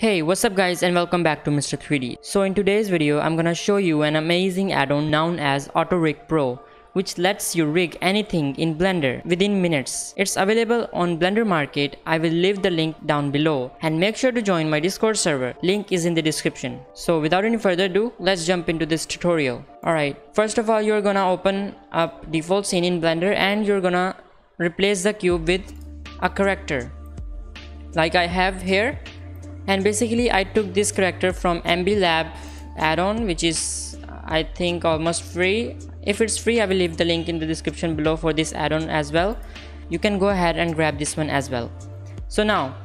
Hey, what's up guys, and welcome back to Mr3D. So in today's video, I'm gonna show you an amazing add-on known as AutoRig Pro, which lets you rig anything in Blender within minutes. It's available on Blender Market. I will leave the link down below, and make sure to join my Discord server. Link is in the description. So without any further ado, let's jump into this tutorial. Alright, first of all, you're gonna open up default scene in Blender and you're gonna replace the cube with a character like I have here. And basically I took this character from MB Lab add-on, which is I think almost free. If it's free, I will leave the link in the description below for this add-on as well. You can go ahead and grab this one as well. So now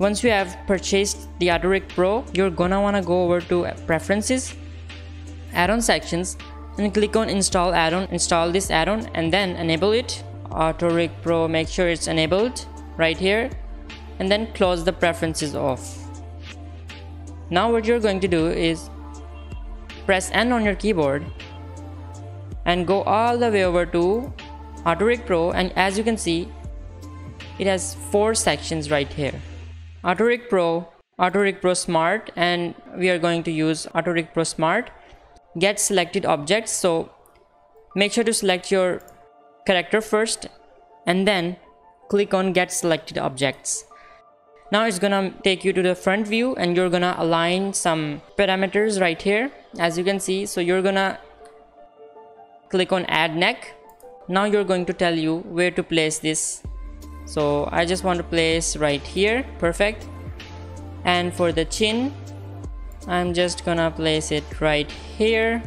once you have purchased the AutoRig Pro, you're gonna wanna go over to preferences, add-on sections, and click on install add-on. Install this add-on and then enable it. AutoRig Pro, make sure it's enabled right here, and then close the preferences off. Now what you're going to do is press N on your keyboard and go all the way over to AutoRig Pro, and as you can see it has four sections right here: AutoRig Pro, AutoRig Pro Smart, and we are going to use AutoRig Pro Smart. Get selected objects, so make sure to select your character first and then click on get selected objects. Now it's gonna take you to the front view and you're gonna align some parameters right here, as you can see. So you're gonna click on add neck. Now you're going to tell you where to place this. So I just want to place right here. Perfect. And for the chin, I'm just gonna place it right here.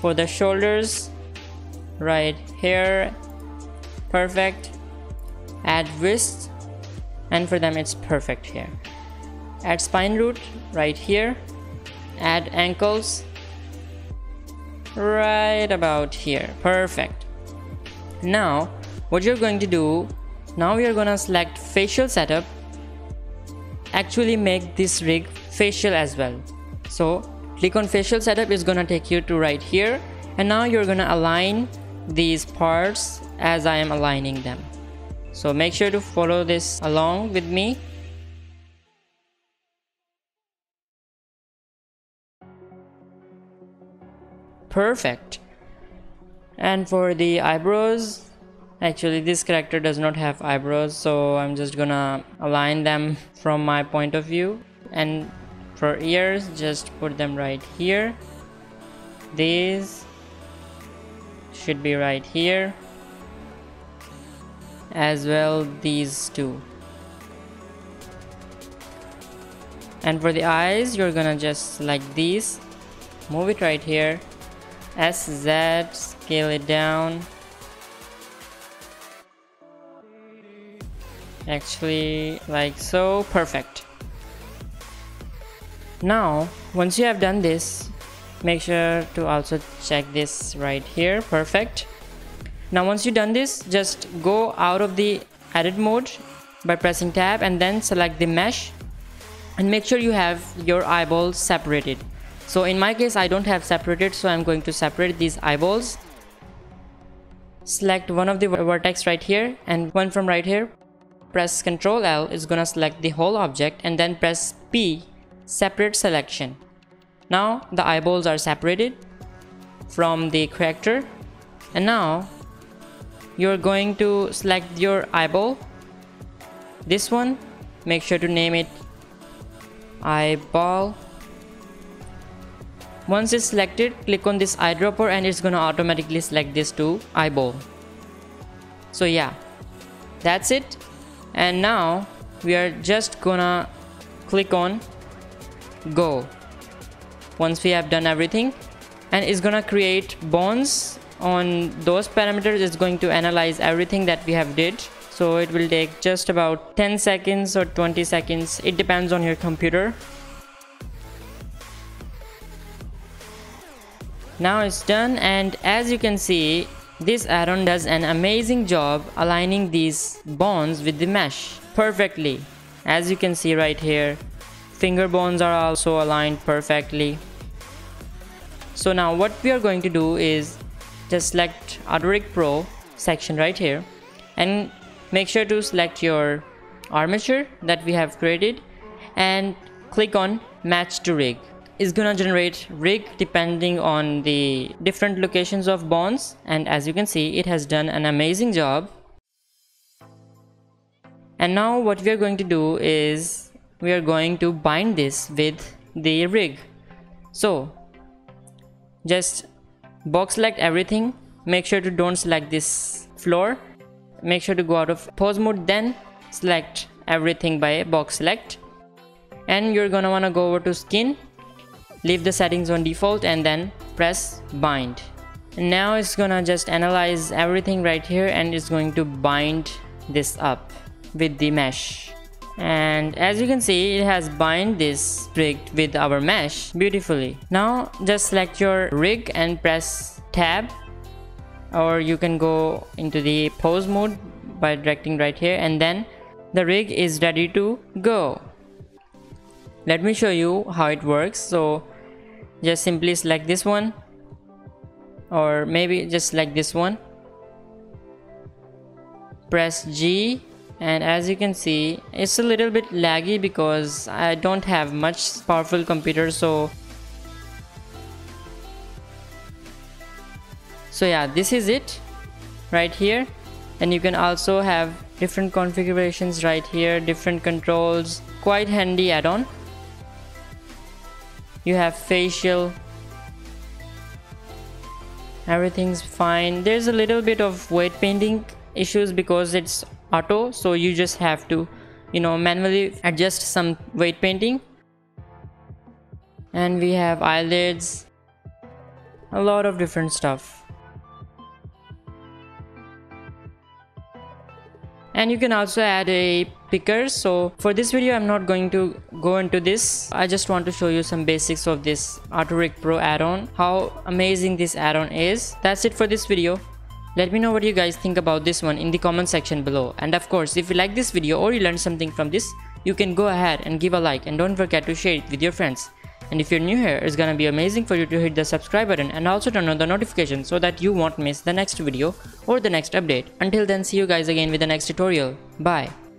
For the shoulders, right here. Perfect. Add wrist, and for them it's perfect here. Add spine root right here. Add ankles right about here. Perfect. Now what you're going to do, now we are gonna select facial setup, actually make this rig facial as well. So click on facial setup, it's gonna take you to right here, and now you're gonna align these parts as I am aligning them. So make sure to follow this along with me. Perfect. And for the eyebrows, actually this character does not have eyebrows, so I'm just gonna align them from my point of view. And for ears, just put them right here. These should be right here. As well, these two. And for the eyes, you're gonna just select these, move it right here, SZ, scale it down. Actually, like so. Perfect. Now once you have done this, make sure to also check this right here. Perfect. Now once you've done this, just go out of the edit mode by pressing tab and then select the mesh, and make sure you have your eyeballs separated. So in my case I don't have separated, so I'm going to separate these eyeballs. Select one of the vertex right here and one from right here. Press Ctrl L, it's gonna select the whole object, and then press P, separate selection. Now the eyeballs are separated from the character, and now you're going to select your eyeball, this one. Make sure to name it eyeball. Once it's selected, click on this eyedropper and it's gonna automatically select this to eyeball. So yeah, that's it. And now we are just gonna click on go once we have done everything, and it's gonna create bonds on those parameters. It's going to analyze everything that we have did, so it will take just about 10 seconds or 20 seconds. It depends on your computer. Now it's done, and as you can see, this add-on does an amazing job aligning these bonds with the mesh perfectly. As you can see right here, finger bonds are also aligned perfectly. So now what we are going to do is just select AutoRig Pro section right here and make sure to select your armature that we have created, and click on match to rig. It's gonna generate rig depending on the different locations of bonds, and as you can see, it has done an amazing job. And now what we are going to do is we are going to bind this with the rig. So just box select everything, make sure to don't select this floor, make sure to go out of pose mode, then select everything by box select, and you're gonna wanna go over to skin, leave the settings on default, and then press bind. And now it's gonna just analyze everything right here, and it's going to bind this up with the mesh. And as you can see, it has bind this rig with our mesh beautifully. Now just select your rig and press tab, or you can go into the pose mode by directing right here, and then the rig is ready to go. Let me show you how it works. So just simply select this one, or maybe just select this one, press G, and as you can see, it's a little bit laggy because I don't have much powerful computer, so yeah, this is it right here. And you can also have different configurations right here, different controls, quite handy add-on. You have facial, everything's fine. There's a little bit of weight painting issues because it's auto, so you just have to, you know, manually adjust some weight painting. And we have eyelids, a lot of different stuff. And you can also add a picker. So for this video, I'm not going to go into this. I just want to show you some basics of this AutoRig Pro add-on, how amazing this add-on is. That's it for this video. Let me know what you guys think about this one in the comment section below. And of course, if you like this video or you learned something from this, you can go ahead and give a like, and don't forget to share it with your friends. And if you're new here, it's gonna be amazing for you to hit the subscribe button and also turn on the notification so that you won't miss the next video or the next update. Until then, see you guys again with the next tutorial. Bye.